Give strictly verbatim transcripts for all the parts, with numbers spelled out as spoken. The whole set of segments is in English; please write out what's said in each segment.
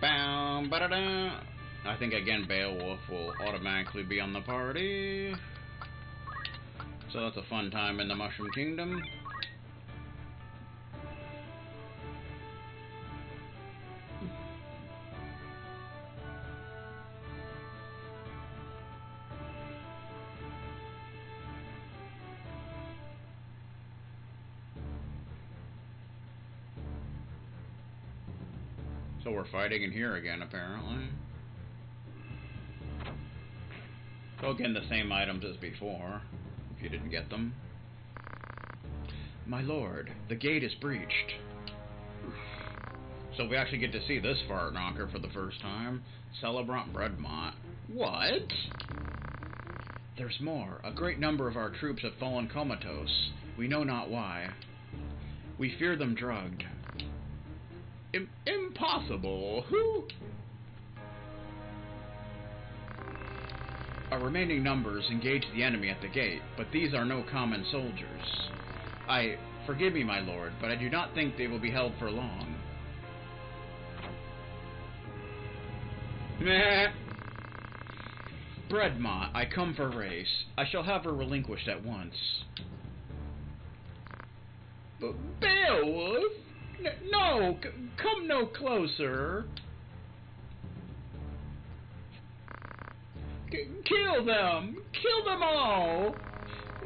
Bam, ba-da-da. I think again Beowulf will automatically be on the party. So that's a fun time in the Mushroom Kingdom. So we're fighting in here again, apparently. So again, the same items as before, if you didn't get them. My lord, the gate is breached. So we actually get to see this fart knocker for the first time. Celebrant Redmont. What? There's more. A great number of our troops have fallen comatose. We know not why. We fear them drugged. Im- impossible! Who? Our remaining numbers engage the enemy at the gate, but these are no common soldiers. I... forgive me, my lord, but I do not think they will be held for long. Meh! Breadmont, I come for race. I shall have her relinquished at once. But Beowulf? N- no! C- come no closer! Kill them! Kill them all!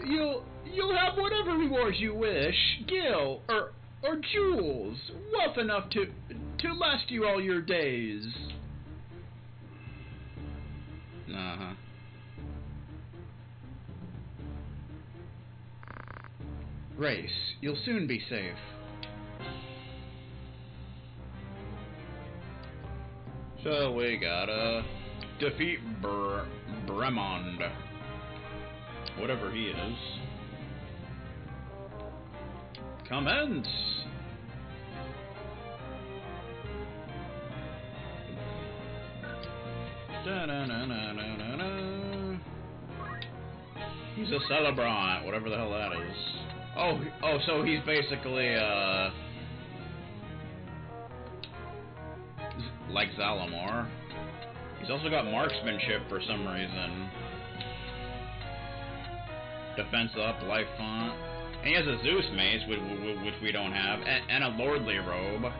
You'll you'll have whatever rewards you wish, gil or or jewels, wealth enough to to last you all your days. Uh huh. Race, you'll soon be safe. So we gotta defeat Br Bremond, whatever he is. Commence. Da -na -na -na -na -na -na. He's a celebrant, whatever the hell that is. Oh, oh, so he's basically uh, like Zalamar. He's also got marksmanship for some reason. Defense up, life font. And he has a Zeus mace, which we don't have, and a Lordly Robe.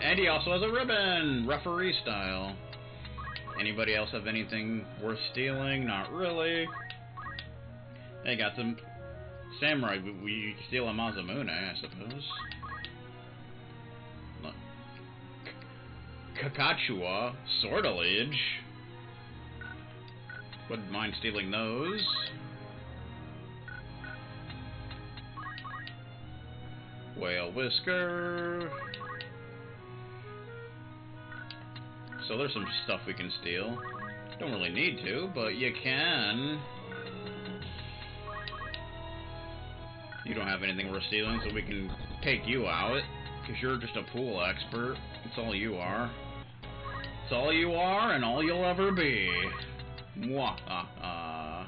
And he also has a ribbon, referee style. Anybody else have anything worth stealing? Not really. They got some samurai. We steal a Masamune, I suppose. Kakachua, Sortilege. Wouldn't mind stealing those. Whale Whisker. So there's some stuff we can steal. Don't really need to, but you can. You don't have anything worth stealing, so we can take you out. Because you're just a pool expert. That's all you are. It's all you are and all you'll ever be. Mwah. Uh,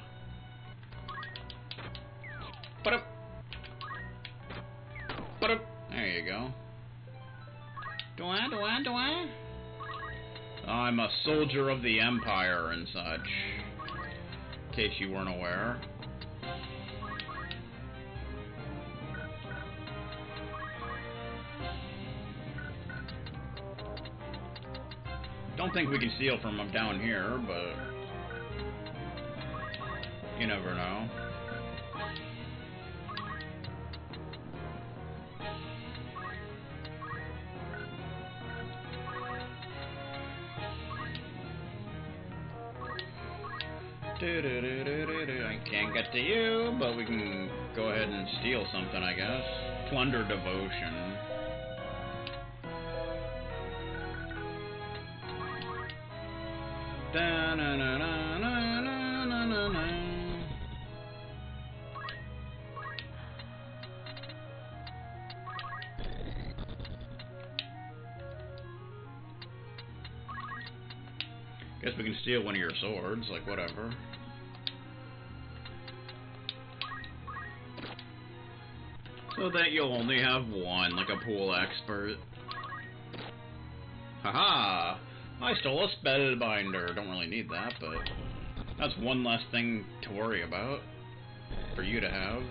but up. But up. There you go. Do I? Do I? Do I? I'm a soldier of the Empire and such. In case you weren't aware. Don't think we can steal from them down here, but you never know. I can't get to you, but we can go ahead and steal something, I guess. Plunder devotion. Da, na, na, na, na, na, na, na, na. Guess we can steal one of your swords, like whatever. So that you'll only have one, like a pool expert. Haha! I stole a spell binder. Don't really need that, but that's one less thing to worry about for you to have.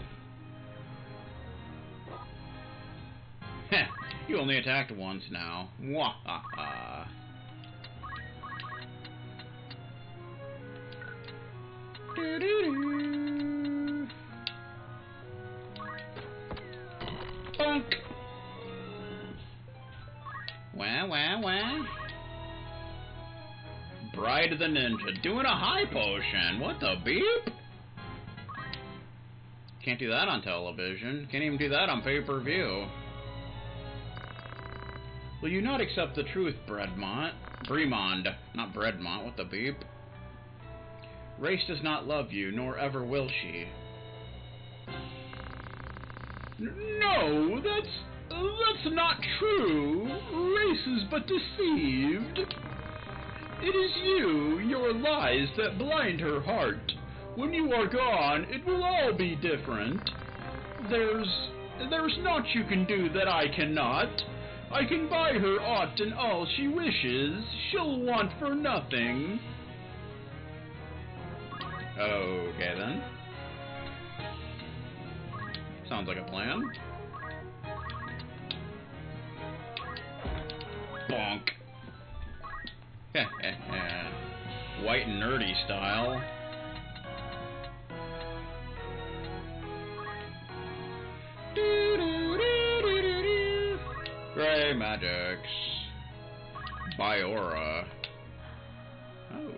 Heh! You only attacked once now. Mwahaha! Doo doo doo! Bonk! Wah wah wah! Bride of the Ninja doing a high potion! What the beep? Can't do that on television. Can't even do that on pay-per-view. Will you not accept the truth, Bredmont? Bremond, not Bredmont, what the beep? Race does not love you, nor ever will she. No, that's... that's not true. Race is but deceived. It is you, your lies, that blind her heart. When you are gone, it will all be different. There's... there's naught you can do that I cannot. I can buy her aught and all she wishes. She'll want for nothing. Okay, then. Sounds like a plan. Bonk. White and nerdy style. Grey Magics. Biora. Oh.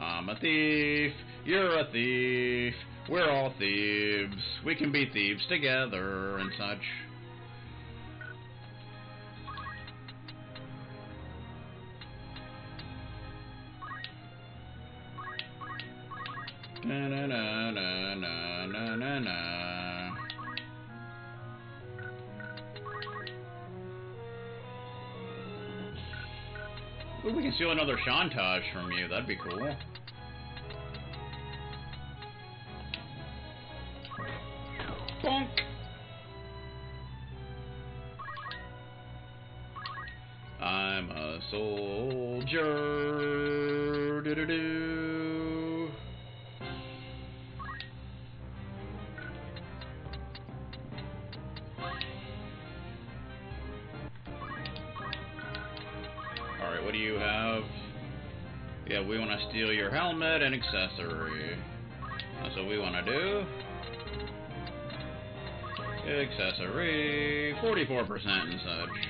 I'm a thief. You're a thief. We're all thieves. We can be thieves together and such. Na na na na na na na na. Ooh, we can steal another Chantage from you. That'd be cool. Bonk. I'm a soldier. Doo doo doo. Yeah, we want to steal your helmet and accessory. That's what we want to do. Accessory, forty-four percent and such.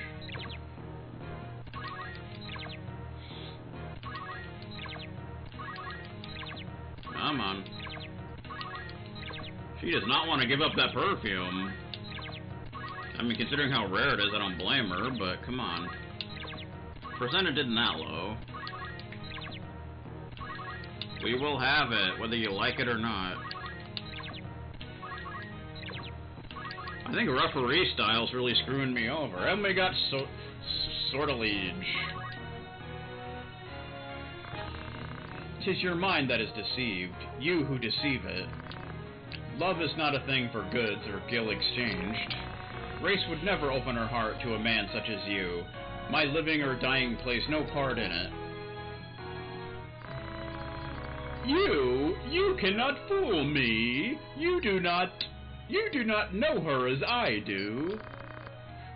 Come on. She does not want to give up that perfume. I mean, considering how rare it is, I don't blame her, but come on. Percentage isn't that low. We will have it, whether you like it or not. I think referee style's really screwing me over. And we got so Sortilege. Tis your mind that is deceived, you who deceive it. Love is not a thing for goods or gill exchanged. Race would never open her heart to a man such as you. My living or dying plays no part in it. You, you cannot fool me. You do not, you do not know her as I do.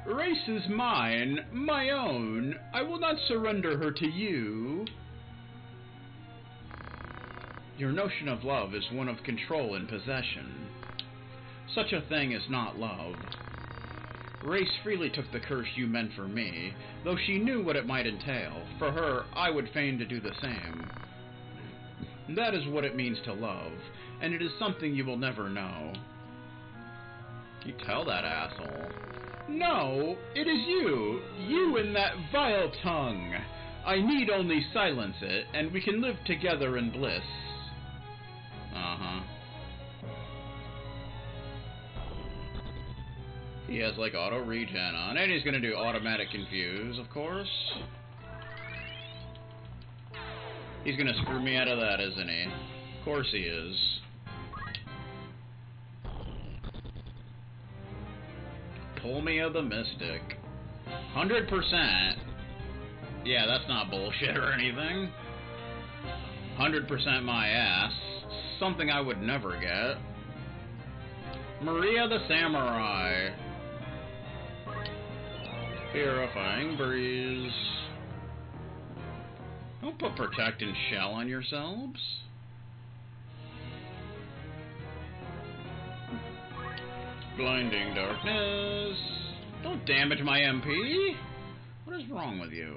Race is mine, my own. I will not surrender her to you. Your notion of love is one of control and possession. Such a thing is not love. Race freely took the curse you meant for me, though she knew what it might entail. For her, I would fain to do the same. That is what it means to love, and it is something you will never know. You tell that asshole. No, it is you, you and that vile tongue. I need only silence it, and we can live together in bliss. Uh-huh. He has, like, auto-regen on it. He's gonna do automatic confuse, of course. He's gonna screw me out of that, isn't he? Of course he is. Pulmia the Mystic. one hundred percent. Yeah, that's not bullshit or anything. one hundred percent my ass. Something I would never get. Maria the Samurai. Purifying Breeze. Don't put Protect and Shell on yourselves. Blinding Darkness. Don't damage my M P. What is wrong with you?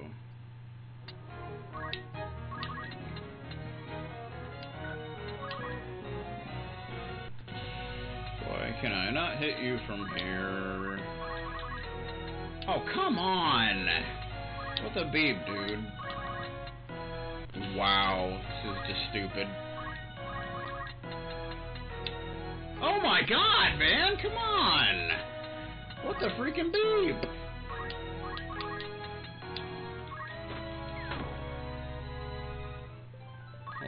Why can I not hit you from here? Oh, come on! What the beep, dude? Wow, this is just stupid. Oh my god, man! Come on! What the freaking beep?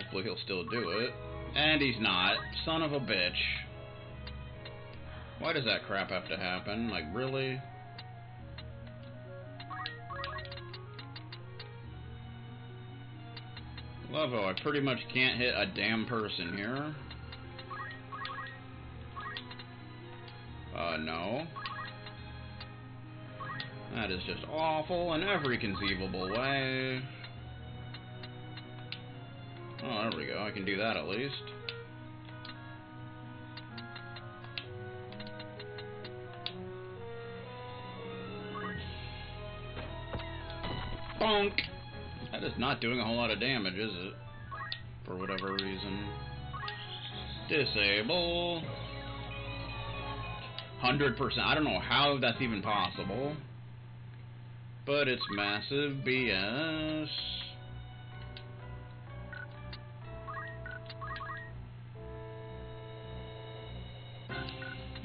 Hopefully he'll still do it. And he's not. Son of a bitch. Why does that crap have to happen? Like, really? Levo, I pretty much can't hit a damn person here. Uh, no. That is just awful in every conceivable way. Oh, there we go. I can do that at least. Bonk! That is not doing a whole lot of damage, is it? For whatever reason. Disable. one hundred percent. I don't know how that's even possible. But it's massive B S.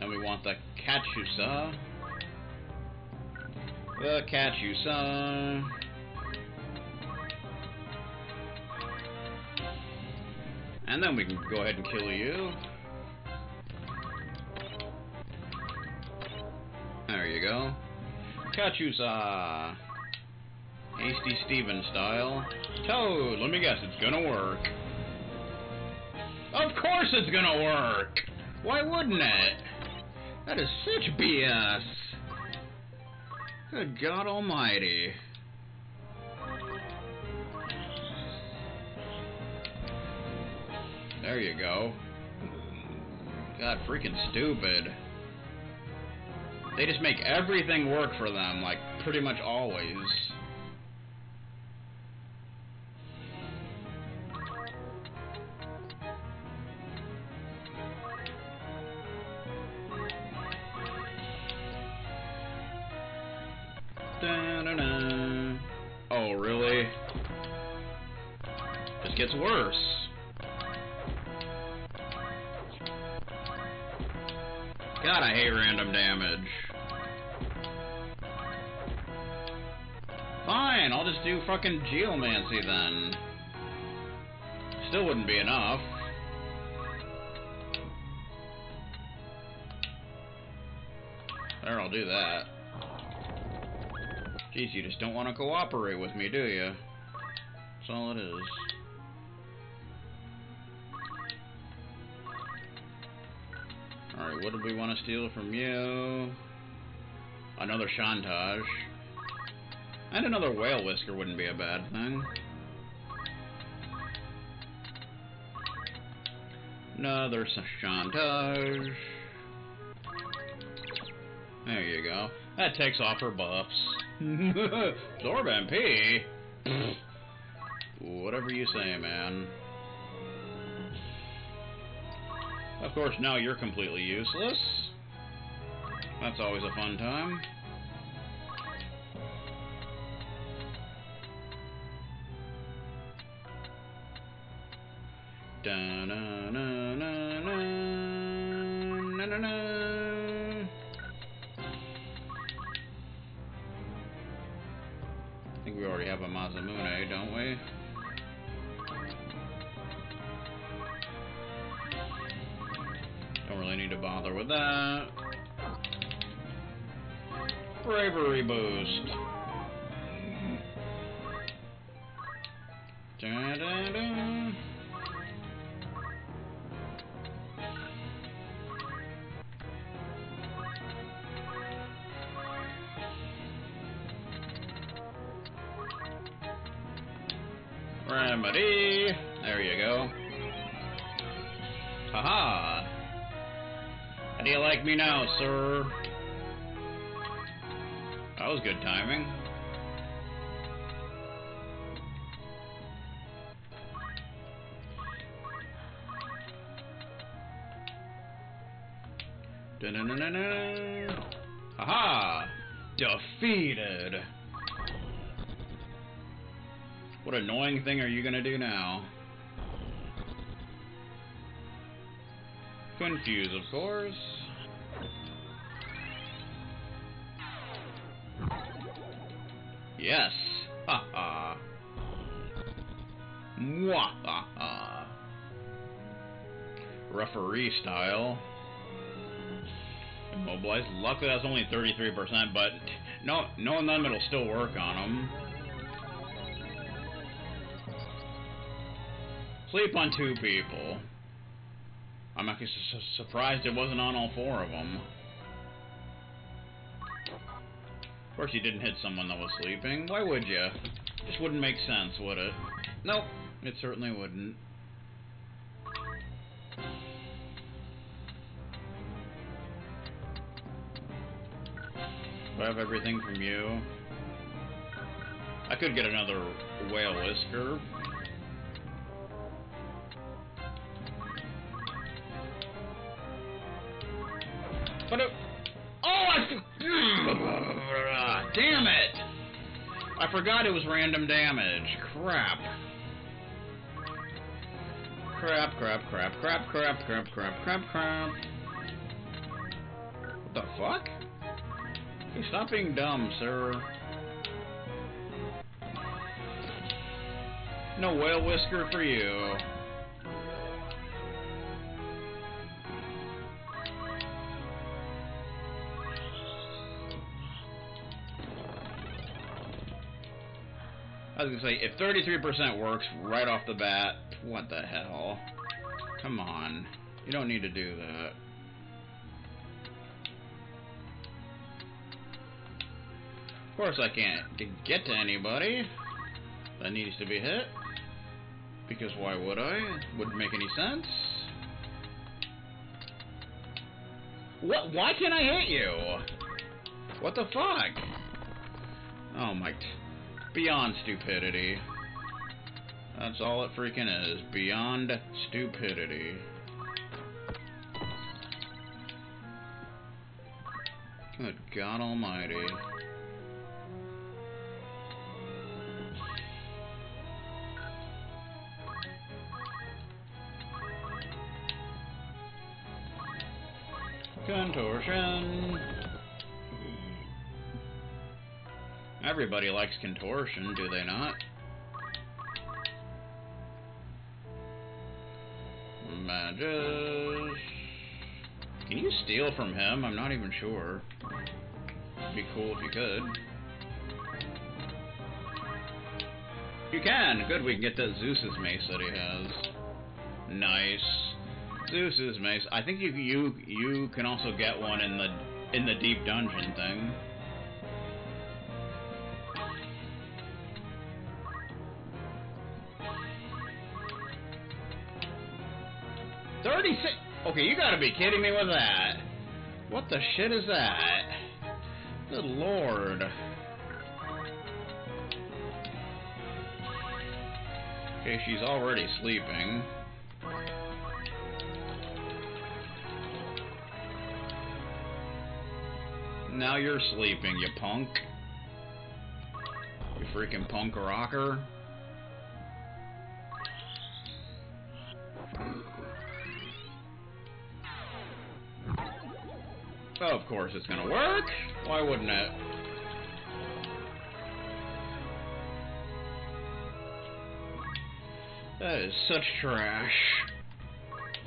And we want the Cachusha. The Cachusha. And then we can go ahead and kill you. There you go. Cachusha. Hasty Steven style. Toad, let me guess, it's gonna work. Of course it's gonna work! Why wouldn't it? That is such B S. Good God Almighty. There you go. God, freaking stupid. They just make everything work for them, like, pretty much always. Oh, really? This gets worse. God, I hate random damage. Fine, I'll just do fucking Geomancy then. Still wouldn't be enough. There, I'll do that. Jeez, you just don't want to cooperate with me, do you? That's all it is. Alright, what did we want to steal from you? Another Chantage. And another Whale Whisker wouldn't be a bad thing. Another Chantage. There you go. That takes off her buffs. Zorb M P? Whatever you say, man. Of course, now you're completely useless. That's always a fun time. Dun, dun, dun, dun, dun, dun, dun, dun. I think we already have a Masamune, don't we? Don't really need to bother with that. bravery boost. Da, da, da. Remedy. There you go. Haha. How do you like me now, sir? That was good timing. Da-da-da-da-da. Haha! Defeated! What annoying thing are you gonna do now? Confuse, of course. Yes. Ha ha. Mwah ha ha. Referee style. Immobilized. Luckily that's only thirty-three percent, but no, knowing them it'll still work on them. Sleep on two people. I'm actually su su surprised it wasn't on all four of them. Of course you didn't hit someone that was sleeping. Why would you? Just wouldn't make sense, would it? Nope, it certainly wouldn't. Do I have everything from you? I could get another Whale Whisker. But it damn it! I forgot it was random damage. Crap. Crap, crap, crap, crap, crap, crap, crap, crap, crap. What the fuck? Hey, stop being dumb, sir. No Whale Whisker for you. I was gonna say, if thirty-three percent works right off the bat, what the hell? Come on. You don't need to do that. Of course I can't get to anybody that needs to be hit. Because why would I? Wouldn't make any sense. What? Why can't I hit you? What the fuck? Oh my... Beyond stupidity. That's all it freaking is. Beyond stupidity. Good God Almighty. Contortion. Everybody likes contortion, do they not? Magus. Can you steal from him? I'm not even sure. It'd be cool if you could. You can! Good, we can get that Zeus's mace that he has. Nice. Zeus's mace. I think you you you can also get one in the in the deep dungeon thing. thirty-six. Okay, you gotta be kidding me with that. What the shit is that? Good lord. Okay, she's already sleeping. Now you're sleeping, you punk. You freaking punk rocker. Oh, of course it's gonna work. Why wouldn't it? That is such trash.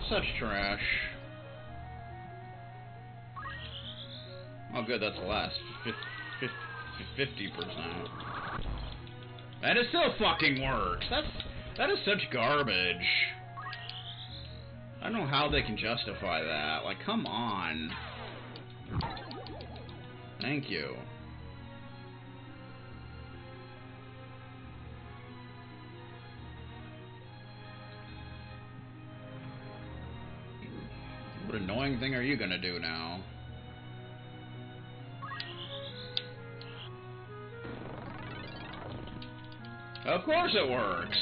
Such trash. Oh good, that's the last. fifty percent. That is still fucking works. That's, that is such garbage. I don't know how they can justify that. Like, come on. Thank you. What annoying thing are you gonna do now? Of course it works!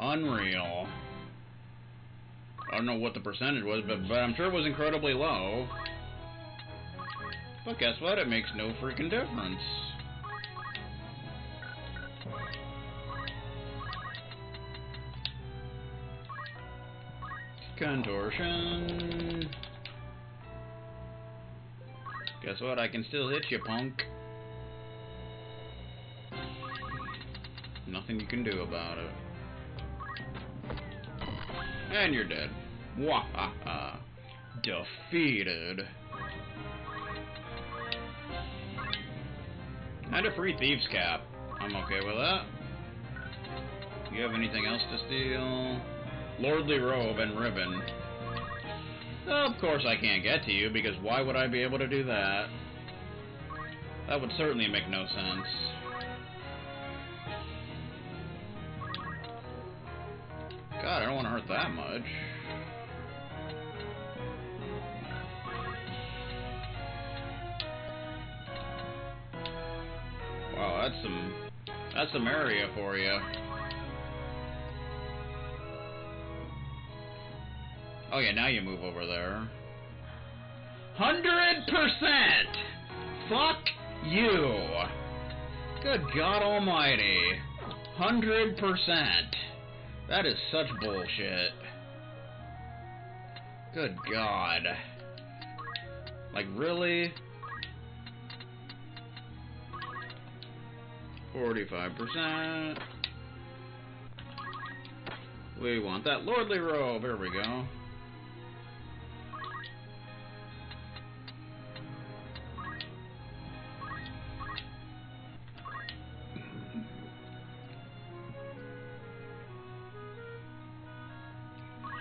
Unreal. I don't know what the percentage was, but, but I'm sure it was incredibly low. But guess what? It makes no freaking difference. Contortion. Guess what? I can still hit you, punk. Nothing you can do about it. And you're dead. Wahaha. Defeated. And a free thieves cap. I'm okay with that. You have anything else to steal? Lordly robe and ribbon. Of course I can't get to you, because why would I be able to do that? That would certainly make no sense. God, I don't want to hurt that much. Wow, that's some... that's some area for you. Oh yeah, now you move over there. Hundred percent! Fuck you! Good God Almighty. Hundred percent. That is such bullshit. Good God. Like, really? forty-five percent. We want that lordly robe. There we go.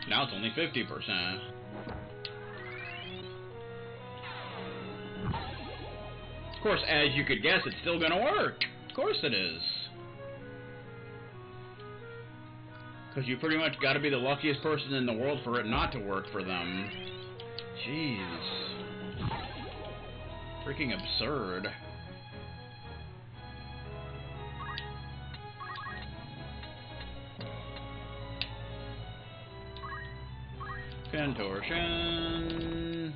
Now it's only fifty percent. Of course, as you could guess, it's still gonna work. Of course it is. Because you pretty much gotta be the luckiest person in the world for it not to work for them. Jeez. Freaking absurd. Contortion.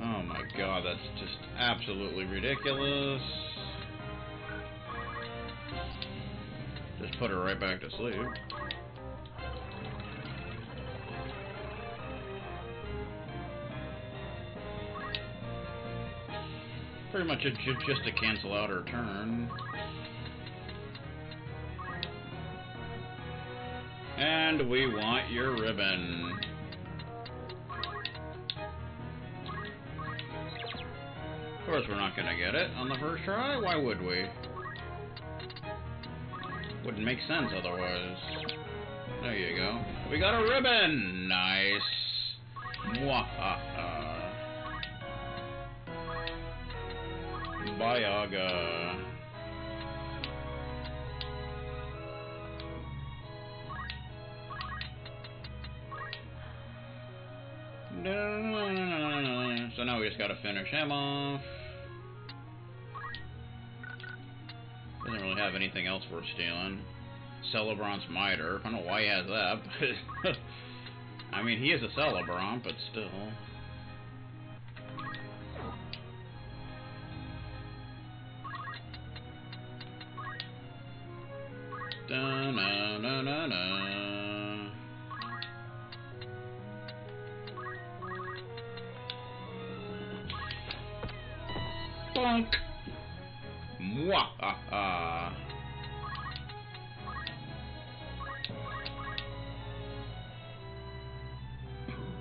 Oh my God, that's just absolutely ridiculous. Just put her right back to sleep. Pretty much a, just to cancel out her turn. And we want your ribbon. Of course we're not gonna get it on the first try. Why would we? Wouldn't make sense otherwise. There you go. We got a ribbon! Nice. Mwahaha. Bayaga. So now we just gotta finish him off. Doesn't really have anything else worth stealing. Celebrant's miter. I don't know why he has that, but I mean, he is a celebrant, but still. Da, na, na, na, na. Bonk! Mwahaha!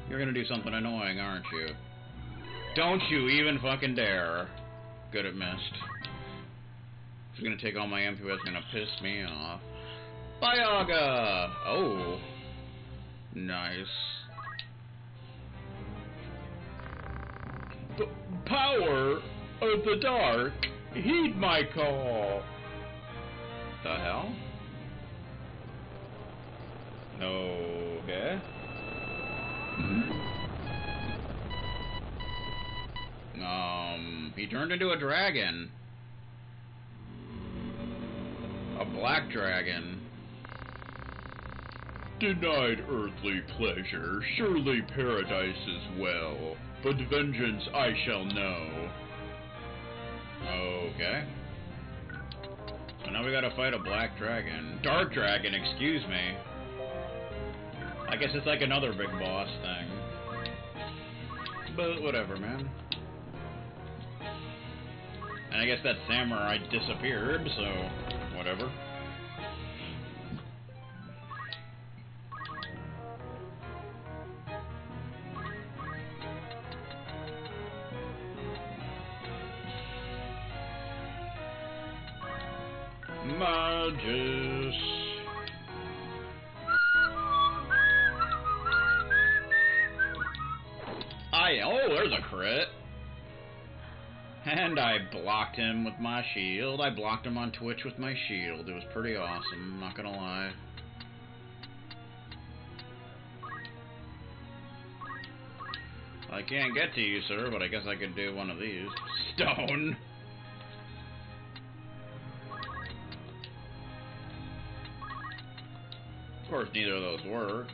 You're gonna do something annoying, aren't you? Don't you even fucking dare! Good, it missed. It's gonna take all my M P. It's gonna piss me off. Byaga! Oh, nice. The power of the dark, heed my call. The hell? Okay. Um, he turned into a dragon. A black dragon. Denied earthly pleasure, surely paradise is well, but vengeance I shall know. Okay. So now we gotta fight a black dragon. Dark dragon, excuse me. I guess it's like another big boss thing. But whatever, man. And I guess that samurai disappeared, so whatever. Magus. I oh, there's a crit. And I blocked him with my shield. I blocked him on Twitch with my shield. It was pretty awesome, I'm not gonna lie. I can't get to you, sir, but I guess I could do one of these. Stone. Of course, neither of those work.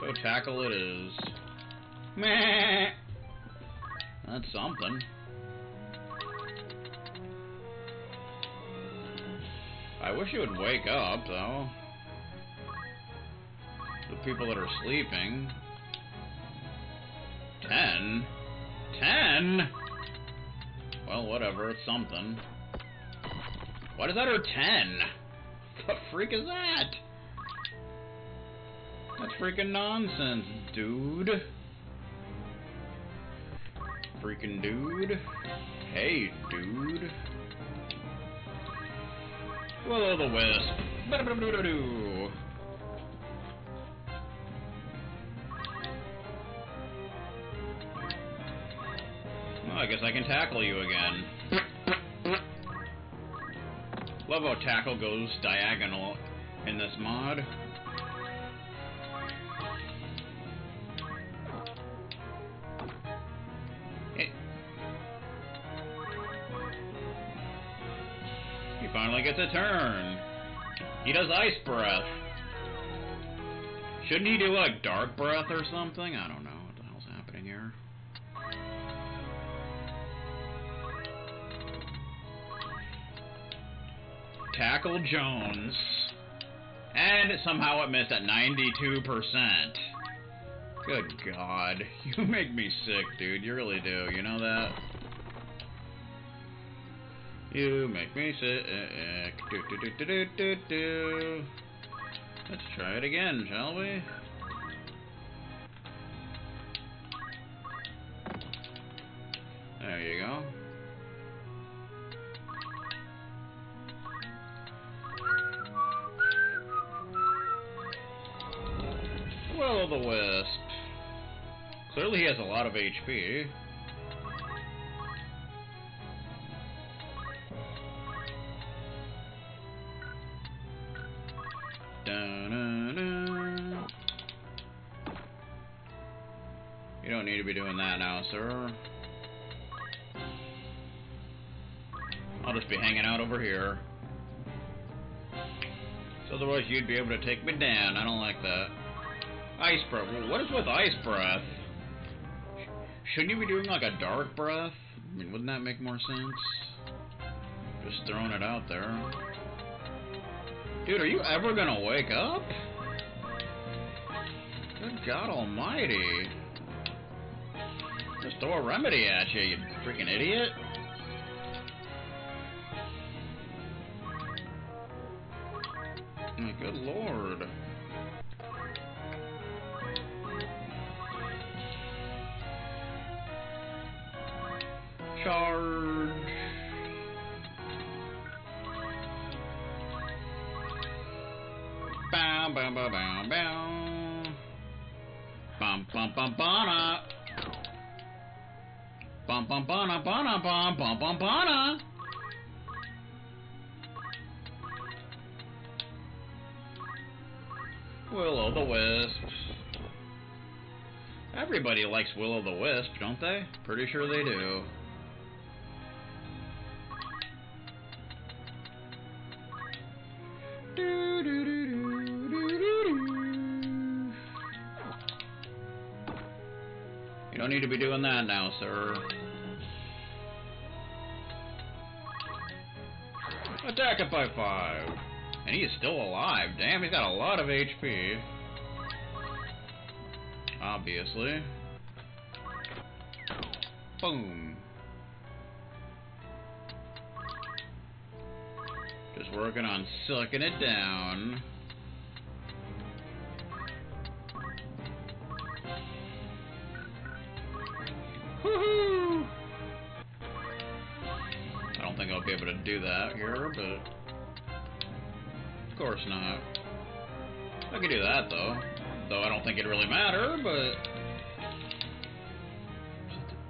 So tackle it is. Meh. That's something. I wish you would wake up, though. The people that are sleeping. Ten? Ten? Well, whatever. It's something. Why does that hurt ten? What the freak is that? That's freaking nonsense, dude. Freaking dude. Hey, dude. Will o' the Wiz. Well, I guess I can tackle you again. Love how tackle goes diagonal in this mod. It. He finally gets a turn. He does ice breath. Shouldn't he do like dark breath or something? I don't know. Tackle Jones. And somehow it missed at ninety-two percent. Good God. You make me sick, dude. You really do. You know that? You make me sick. Do, do, do, do, do, do. Let's try it again, shall we? There you go. Will o' the Wisp. Clearly he has a lot of H P. Da-na-na. You don't need to be doing that now, sir. I'll just be hanging out over here. So otherwise you'd be able to take me down. I don't like that. Ice breath. What is with ice breath? Shouldn't you be doing like a dark breath? I mean, wouldn't that make more sense? Just throwing it out there. Dude, are you ever gonna wake up? Good God Almighty. Just throw a remedy at you, you freaking idiot. Oh, good Lord. charge. Bam, bam, bam, bam, bam. Bam, bam, bam, bana. Bam, bam, bana, bana, bam, bam, bam, bana. Will o' the Wisps. Everybody likes Will o' the Wisp, don't they? Pretty sure they do. Do, do, do, do, do, do. You don't need to be doing that now, sir. Attack it by five. And he is still alive. Damn, he's got a lot of H P. Obviously. Boom. Just working on sucking it down. Woohoo! I don't think I'll be able to do that here, but of course not. I can do that though. Though I don't think it really matter, but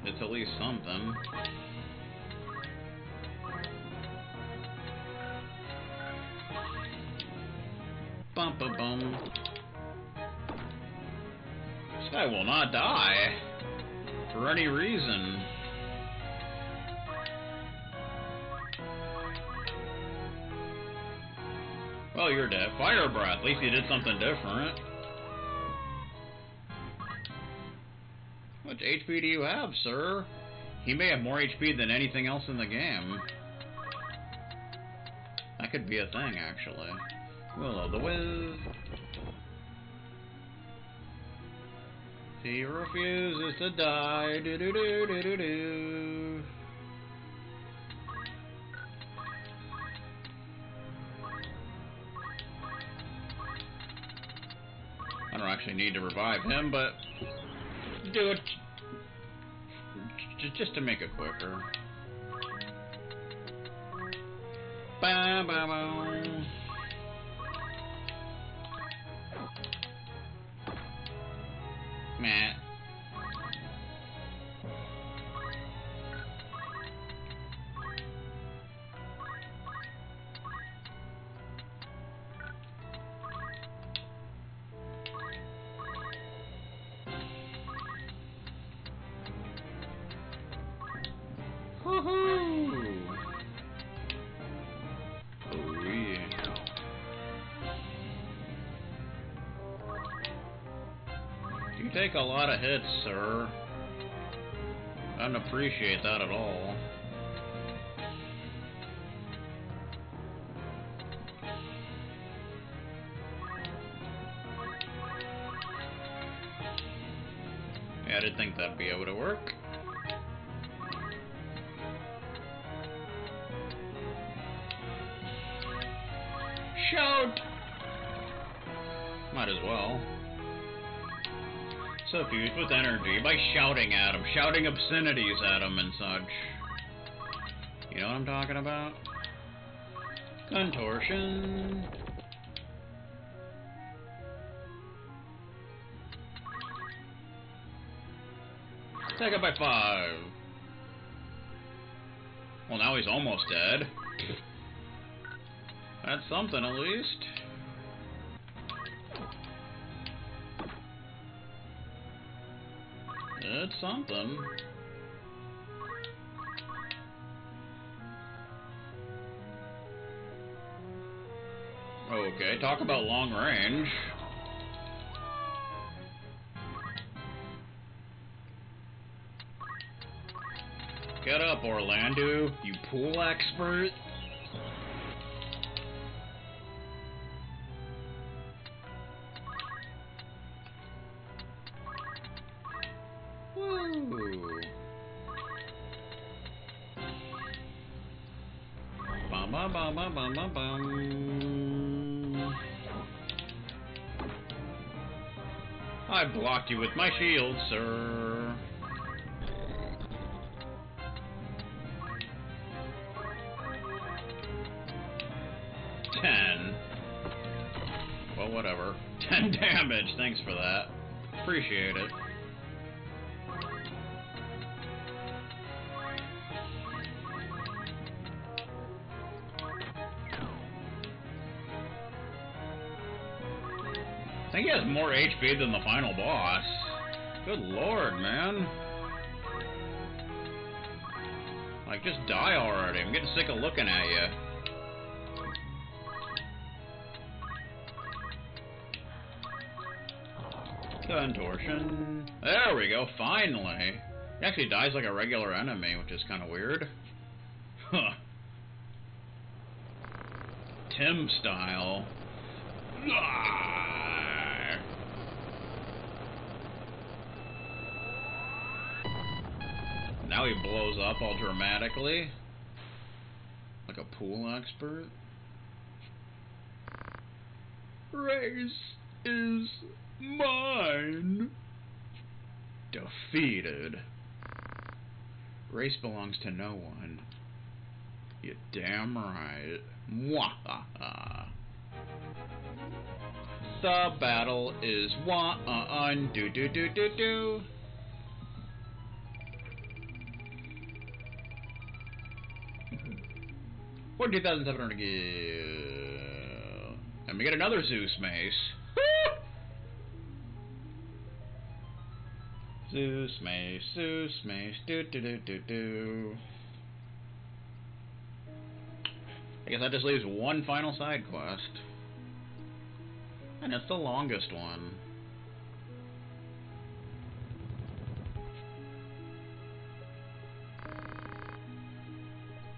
it's at least something. Bum bum bum. This guy will not die for any reason. Well, you're dead. Fire breath. At least you did something different. How much H P do you have, sir? He may have more H P than anything else in the game. That could be a thing, actually. Will o' the Wiz. He refuses to die. Do do do do do do. I don't actually need to revive him, but do it. Just to make it quicker. Ba ba ba. Meh. Take a lot of hits, sir. I don't appreciate that at all. Yeah, I didn't think that'd be able to work. Shout! Might as well. Suffused with energy by shouting at him, shouting obscenities at him and such. You know what I'm talking about? Contortion. Take it by five. Well, now he's almost dead. That's something, at least. It's something. Okay, talk about long range. Get up, Orlandu, you pool expert. I blocked you with my shield, sir. ten. Well, whatever. ten damage. Thanks for that. Appreciate it. I think he has more H P than the final boss. Good lord, man. Like, just die already. I'm getting sick of looking at you. Contortion. There we go, finally. He actually dies like a regular enemy, which is kind of weird. Huh. Tim style. Ah! Now he blows up all dramatically. Like a pool expert. Race is mine. Defeated. Race belongs to no one. You damn right. Mwahaha. The battle is won. Do do do do do. fourteen thousand seven hundred gil. And we get another Zeus mace. Zeus mace, Zeus mace, do do do do do. I guess that just leaves one final side quest. And it's the longest one.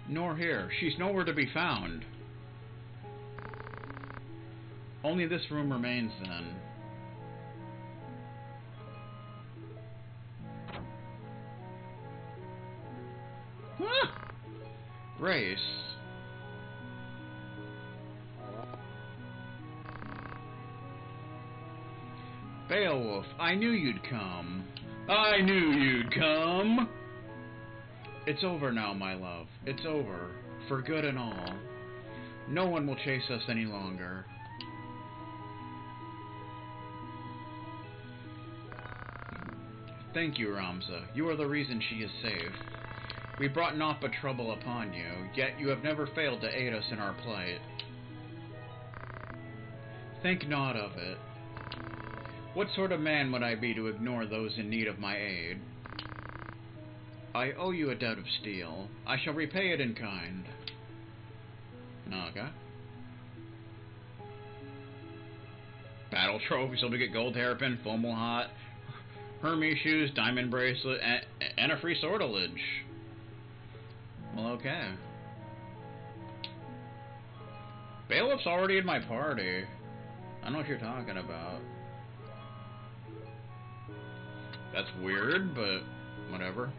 Nor here. She's nowhere to be found. Only this room remains then. Ah! Race. Beowulf, I knew you'd come. I knew you'd come! It's over now, my love. It's over. For good and all. No one will chase us any longer. Thank you, Ramza. You are the reason she is safe. We brought naught but trouble upon you, yet you have never failed to aid us in our plight. Think not of it. What sort of man would I be to ignore those in need of my aid? I owe you a debt of steel. I shall repay it in kind. Naga. Battle trophy, so we get gold hairpin, Fomalhaut, Hermes shoes, diamond bracelet, and, and a free sortilege. Well, okay. Beowulf's already in my party. I don't know what you're talking about. That's weird, but whatever.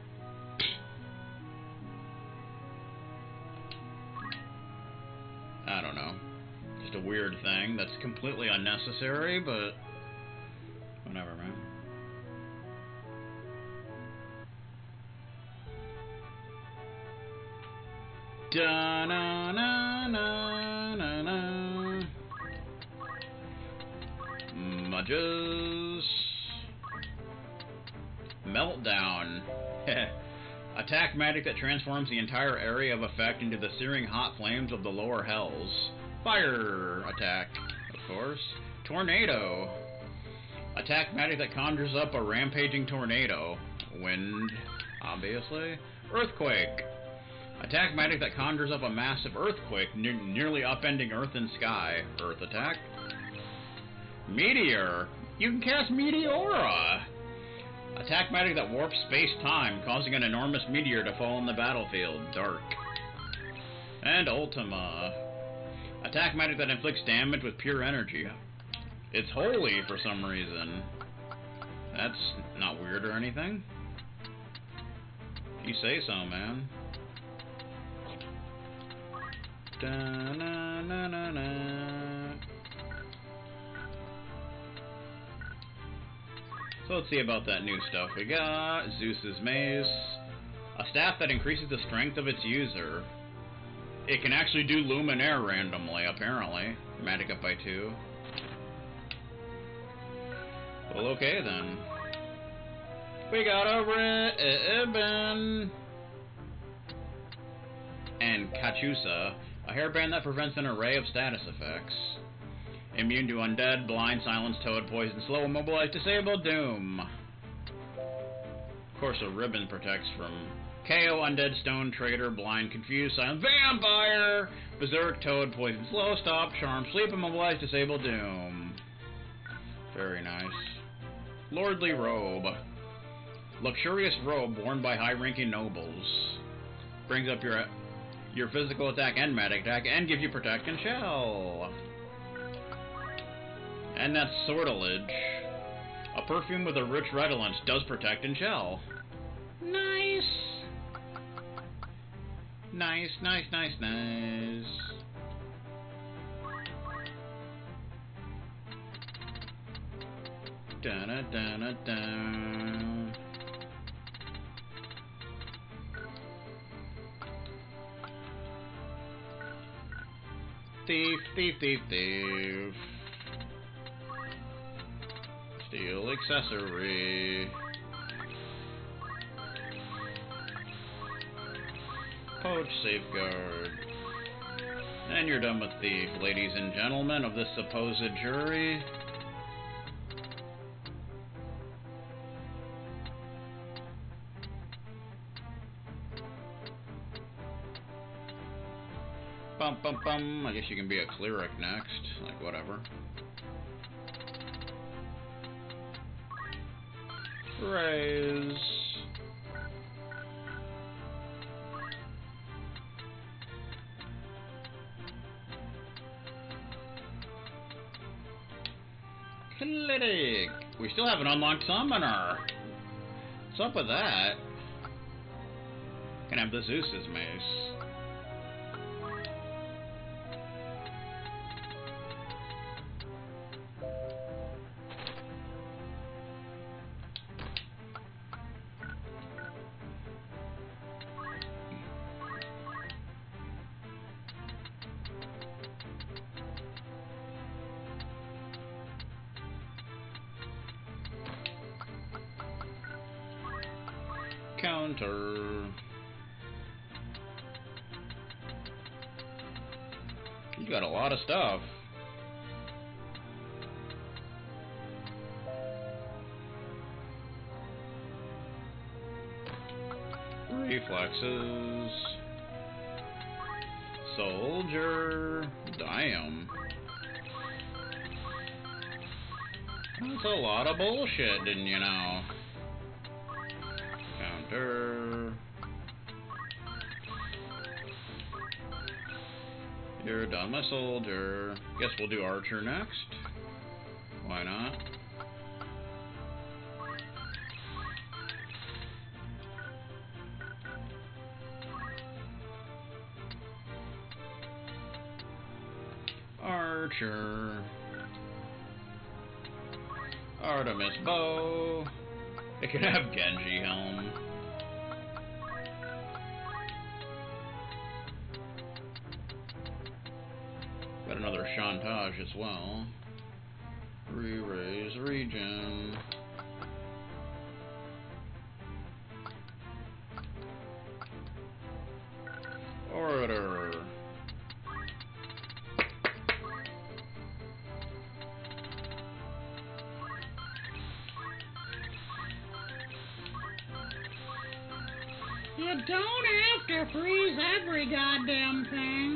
I don't know. Just a weird thing that's completely unnecessary, but whatever, man. Da na na na na na. Mudges. Meltdown. Attack magic that transforms the entire area of effect into the searing hot flames of the lower hells. Fire attack, of course. Tornado. Attack magic that conjures up a rampaging tornado. Wind, obviously. Earthquake. Attack magic that conjures up a massive earthquake, ne nearly upending earth and sky. Earth attack. Meteor. You can cast Meteora. Attack magic that warps space-time, causing an enormous meteor to fall on the battlefield. Dark. And Ultima. Attack magic that inflicts damage with pure energy. It's holy for some reason. That's not weird or anything. You say so, man. Da-na-na-na-na. So let's see about that new stuff we got. Zeus's mace. A staff that increases the strength of its user. It can actually do Luminaire randomly, apparently. Magic up by two. Well, okay then. We got a ribbon! And Cachusha, a hairband that prevents an array of status effects. Immune to undead, blind, silence, toad, poison, slow, immobilize, disable, doom. Of course, a ribbon protects from K O, undead, stone, traitor, blind, confused, silent, vampire, berserk, toad, poison, slow, stop, charm, sleep, immobilize, disable, doom. Very nice. Lordly robe. Luxurious robe worn by high-ranking nobles. Brings up your your physical attack and magic attack, and gives you protect and shell. And that's Sortilege. A perfume with a rich redolence does protect and shell. Nice! Nice, nice, nice, nice. Da da da da da. Thief, thief, thief, thief. Steel accessory. Poach safeguard. And you're done with thief, ladies and gentlemen of this supposed jury. Bum bum bum. I guess you can be a cleric next. Like, whatever. Raise. Cleric. We still haven't unlocked Summoner. What's up with that? Can have the Zeus's mace. Counter. You got a lot of stuff. Reflexes. Soldier. Damn. That's a lot of bullshit, didn't you know? You're done, my soldier. Guess we'll do archer next. Why not? Archer. Artemis bow. It could have Genji helm. Another Chantage as well. Re-raise, regen. Orator. You don't have to freeze every goddamn thing.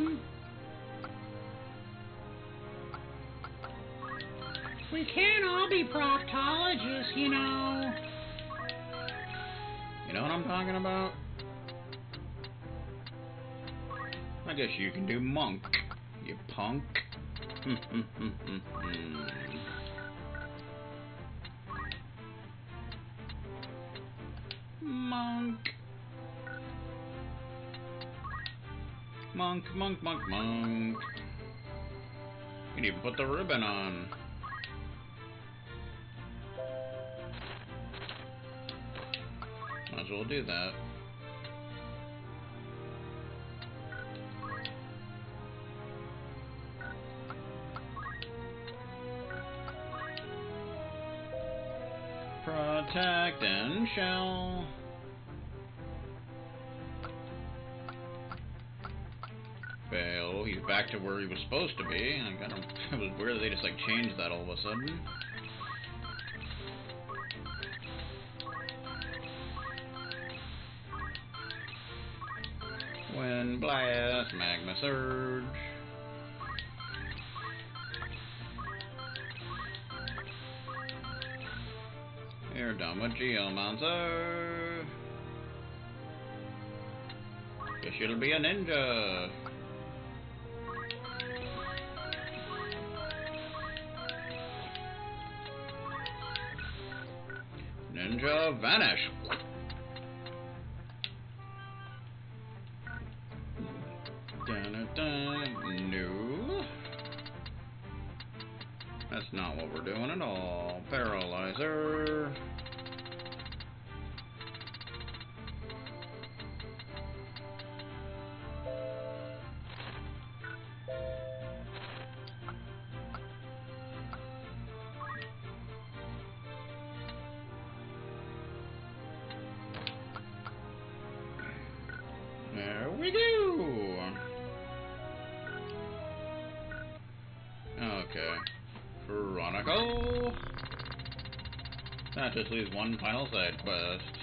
We can't all be proctologists, you know. You know what I'm talking about? I guess you can do monk, you punk. Monk. Monk, monk, monk, monk. You can even put the ribbon on. We'll do that. Protect and Shell. Well, he's back to where he was supposed to be. I kind of, it was weird that they just like changed that all of a sudden. Wind Blast, Magma Surge. You're done with Geomancer. Guess you'll be a ninja. Ninja Vanish. No. That's not what we're doing at all. Paralyzer. Just leaves one final side quest.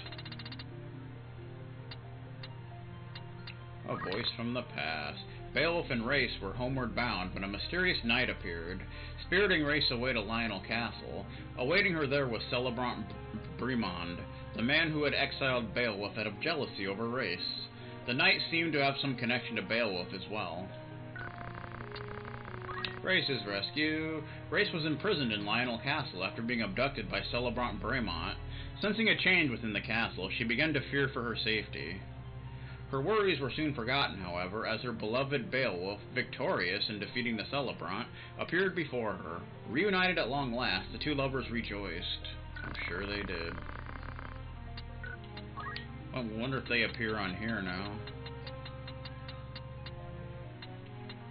A voice from the past. Beowulf and Race were homeward bound when a mysterious knight appeared, spiriting Race away to Lionel Castle. Awaiting her there was Celebrant Redmont, the man who had exiled Beowulf out of jealousy over Race. The knight seemed to have some connection to Beowulf as well. Race's rescue. Race was imprisoned in Lionel Castle after being abducted by Celebrant Redmont. Sensing a change within the castle, she began to fear for her safety. Her worries were soon forgotten, however, as her beloved Beowulf, victorious in defeating the Celebrant, appeared before her. Reunited at long last, the two lovers rejoiced. I'm sure they did. I wonder if they appear on here now.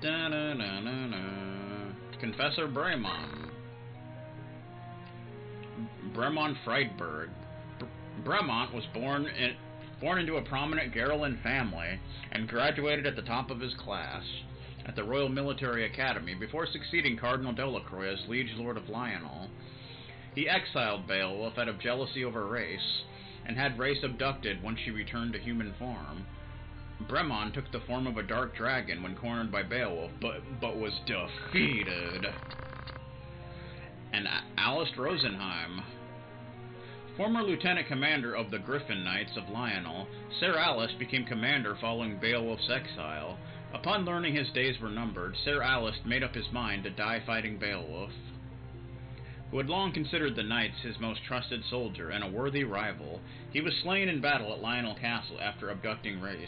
Da na na na na. Confessor Bremon. Bremon Friedberg. Bremont was born in, born into a prominent Garelin family and graduated at the top of his class at the Royal Military Academy before succeeding Cardinal Delacroix as Liege Lord of Lionel. He exiled Beowulf out of jealousy over Race and had Race abducted when she returned to human form. Bremon took the form of a dark dragon when cornered by Beowulf, but, but was defeated. And Alist Rosenheim. Former lieutenant commander of the Griffin Knights of Lionel, Ser Alist became commander following Beowulf's exile. Upon learning his days were numbered, Ser Alist made up his mind to die fighting Beowulf, who had long considered the knights his most trusted soldier and a worthy rival. He was slain in battle at Lionel Castle after abducting Race.